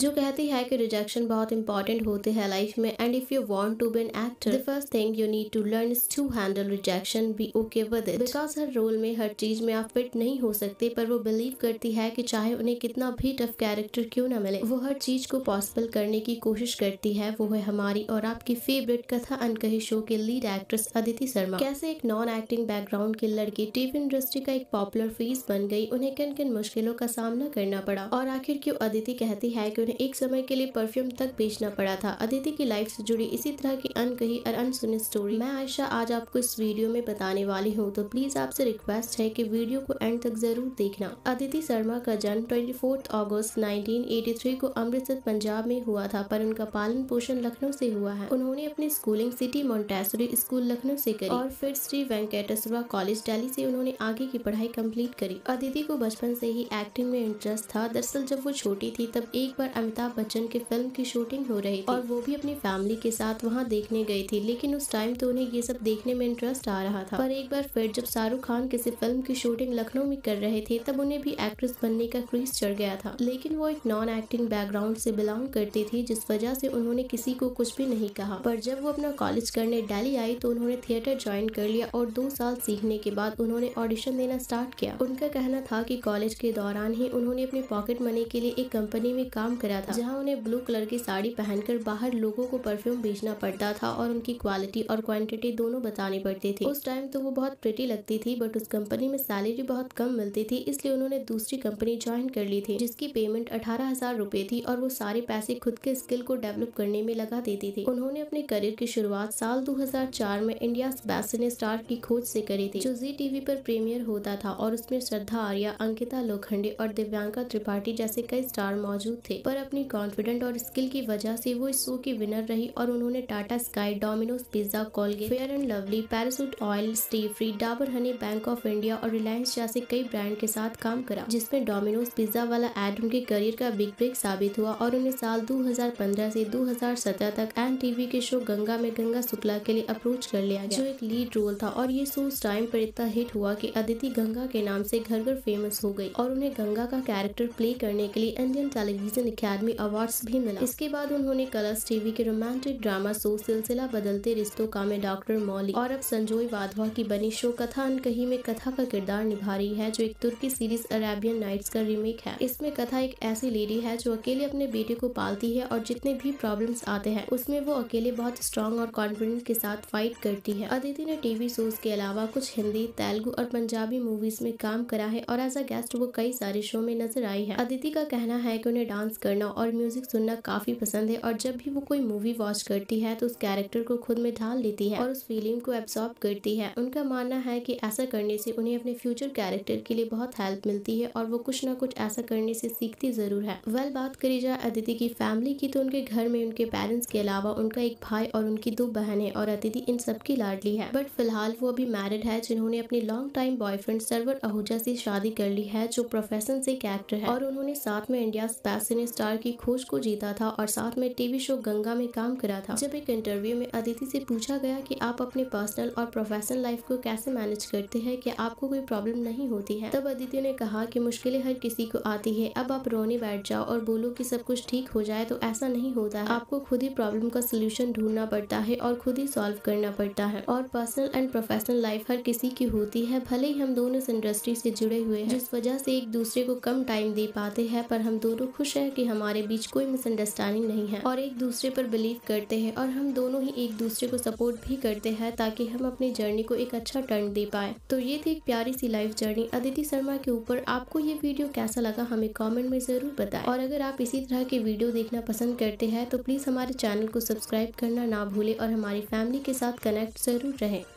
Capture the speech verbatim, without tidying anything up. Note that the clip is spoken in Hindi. जो कहती है कि रिजेक्शन बहुत इंपॉर्टेंट होते हैं लाइफ में and if you want to be an actor the first thing you need to learn is to handle rejection, be okay with it. Because हर रोल में हर चीज में आप फिट नहीं हो सकते, पर वो बिलीव करती है कि चाहे उन्हें कितना भी टफ कैरेक्टर क्यों ना मिले, वो हर चीज को पॉसिबल करने की कोशिश करती है। वो है हमारी और आपकी फेवरेट कथा अनकही शो के लीड एक्ट्रेस अदिति शर्मा। कैसे एक नॉन एक्टिंग बैकग्राउंड की लड़की टीवी इंडस्ट्री का एक पॉपुलर फेस बन गई, उन्हें किन किन मुश्किलों का सामना करना पड़ा और आखिर क्यों अदिति कहती है कि उन्हें एक समय के लिए परफ्यूम तक बेचना पड़ा था। अदिति की लाइफ से जुड़ी इसी तरह की अनकही और अनसुनी स्टोरी मैं आयशा आज आपको इस वीडियो में बताने वाली हूँ, तो प्लीज आपसे रिक्वेस्ट है कि वीडियो को एंड तक जरूर देखना। अदिति शर्मा का जन्म चौबीस अगस्त उन्नीस सौ तिरासी को अमृतसर पंजाब में हुआ था, पर उनका पालन पोषण लखनऊ से हुआ है। उन्होंने अपनी schooling City Montessori School Lucknow से करी और फिर श्री वेंकटेश्वरा कॉलेज दिल्ली से उन्होंने आगे की पढ़ाई कंप्लीट करी। अदिति को बचपन से ही एक्टिंग में इंटरेस्ट था। दरअसल जब वो छोटी थी तब एक बार अमिताभ बच्चन की फिल्म की शूटिंग हो रही थी और वो भी अपनी फैमिली के साथ वहाँ देखने गई थी, लेकिन उस टाइम तो उन्हें ये सब देखने में इंटरेस्ट आ रहा था। पर एक बार फिर जब शाहरुख खान किसी फिल्म की शूटिंग लखनऊ में कर रहे थे तब उन्हें भी एक्ट्रेस बनने का क्रेज चढ़ गया था, लेकिन वो एक नॉन एक्टिंग बैकग्राउंड से बिलोंग करती थी, जिस वजह से उन्होंने किसी को कुछ भी नहीं कहा। पर जब वो अपना कॉलेज करने दिल्ली आई तो उन्होंने थिएटर ज्वाइन कर लिया और दो साल सीखने के बाद उन्होंने ऑडिशन देना स्टार्ट किया। उनका कहना था कि कॉलेज के दौरान ही उन्होंने अपने पॉकेट मनी के लिए एक कंपनी में काम करा था, जहां उन्हें ब्लू कलर की साड़ी पहनकर बाहर लोगों को परफ्यूम बेचना पड़ता था और उनकी क्वालिटी और क्वांटिटी दोनों बतानी पड़ती थी। उस टाइम तो वो बहुत प्रिटी लगती थी, बट उस कंपनी में सैलरी बहुत कम मिलती थी, इसलिए उन्होंने दूसरी कंपनी ज्वाइन कर ली थी जिसकी पेमेंट अठारह हजार रूपए थी और वो सारे पैसे खुद के स्किल को डेवलप करने में लगा देती थी। उन्होंने अपने करियर की शुरुआत साल दो हजार चार में इंडिया ने स्टार की खोज से करी थी, जो जी टीवी पर प्रीमियर होता था और उसमें श्रद्धा आर्या, अंकिता लोखंडे और दिव्यांका त्रिपाठी जैसे कई स्टार मौजूद थे। पर अपनी कॉन्फिडेंट और स्किल की वजह से वो इस शो की विनर रही और उन्होंने Tata Sky, Domino's pizza, Colgate, Fair and Lovely, Parachute oil, stay free, Dabur honey, Bank of India और रिलायंस जैसे कई ब्रांड के साथ काम करा, जिसमें डोमिनोज पिज्जा वाला एड उनके करियर का बिग ब्रेक साबित हुआ और उन्हें साल दो हजार पंद्रह से दो हजार सत्रह तक एन टीवी के शो गंगा में गंगा शुक्ला के लिए अप्रोच कर लिया गया, जो एक लीड रोल था। और ये शो उस टाइम पर इतना हिट हुआ कि अदिति गंगा के नाम से घर घर फेमस हो गई और उन्हें गंगा का कैरेक्टर प्ले करने के लिए इंडियन टेलीविजन एकेडमी अवार्ड्स भी मिला। इसके बाद उन्होंने कलर्स टीवी के रोमांटिक ड्रामा शो सिलसिला बदलते रिश्तों का में डॉक्टर मौली और अब संजोय वाधवा की बनी शो कथा अनकही में कथा का किरदार निभा रही है, जो एक तुर्की सीरीज अरेबियन नाइट्स का रीमेक है। इसमें कथा एक ऐसी लेडी है जो अकेले अपने बेटे को पालती है और जितने भी प्रॉब्लम्स आते हैं उसमें वो अकेले बहुत स्ट्रांग और कॉन्फिडेंट के साथ फाइट करती है। अदिति ने टीवी शोज के अलावा कुछ हिंदी, तेलुगु और पंजाबी मूवीज में काम करा है और एज अ गेस्ट वो कई सारे शो में नजर आई है। अदिति का कहना है कि उन्हें डांस करना और म्यूजिक सुनना काफी पसंद है और जब भी वो कोई मूवी वॉच करती है तो उस कैरेक्टर को खुद में ढाल लेती है और उस फीलिंग को एब्सॉर्ब करती है। उनका मानना है कि ऐसा करने से उन्हें अपने फ्यूचर कैरेक्टर के लिए बहुत हेल्प मिलती है और वो कुछ न कुछ ऐसा करने से सीखती जरूर है। वेल बात करी जाए अदिति की फैमिली की तो उनके घर में उनके पेरेंट्स के अलावा उनका एक भाई और उनकी दो बहन है और अदिति इन सबकी लाडली है। बट फिलहाल वो अभी मैरिड है, जिन्होंने अपने long time boyfriend Sarwar Ahuja से शादी कर ली है, जो प्रोफेशन से एक एक्टर है और उन्होंने साथ में इंडिया ने स्टार की खोज को जीता था और साथ में टीवी शो गंगा में काम करा था। जब एक इंटरव्यू में अदिति से पूछा गया कि आप अपने पर्सनल और प्रोफेशनल लाइफ को कैसे मैनेज करते हैं, क्या आपको कोई प्रॉब्लम नहीं होती है, तब अदिति ने कहा कि मुश्किलें हर किसी को आती है, अब आप रोने बैठ जाओ और बोलो कि सब कुछ ठीक हो जाए तो ऐसा नहीं होता है। आपको खुद ही प्रॉब्लम का सोल्यूशन ढूंढना पड़ता है और खुद ही सॉल्व करना पड़ता है और पर्सनल एंड प्रोफेशनल लाइफ हर किसी की होती है। भले ही हम दोनों इस इंडस्ट्री से जुड़े हुए हैं, जिस वजह से एक दूसरे को कम टाइम दे पाते हैं, पर हम दोनों खुश हैं कि हमारे बीच कोई मिसअंडरस्टैंडिंग नहीं है और एक दूसरे पर बिलीव करते हैं और हम दोनों ही एक दूसरे को सपोर्ट भी करते हैं ताकि हम अपनी जर्नी को एक अच्छा टर्न दे पाए। तो ये थी एक प्यारी सी लाइफ जर्नी अदिति शर्मा के ऊपर। आपको ये वीडियो कैसा लगा हमें कॉमेंट में जरूर बताएं और अगर आप इसी तरह के वीडियो देखना पसंद करते हैं तो प्लीज हमारे चैनल को सब्सक्राइब करना ना भूले और हमारी फैमिली के साथ कनेक्ट जरूर रहे।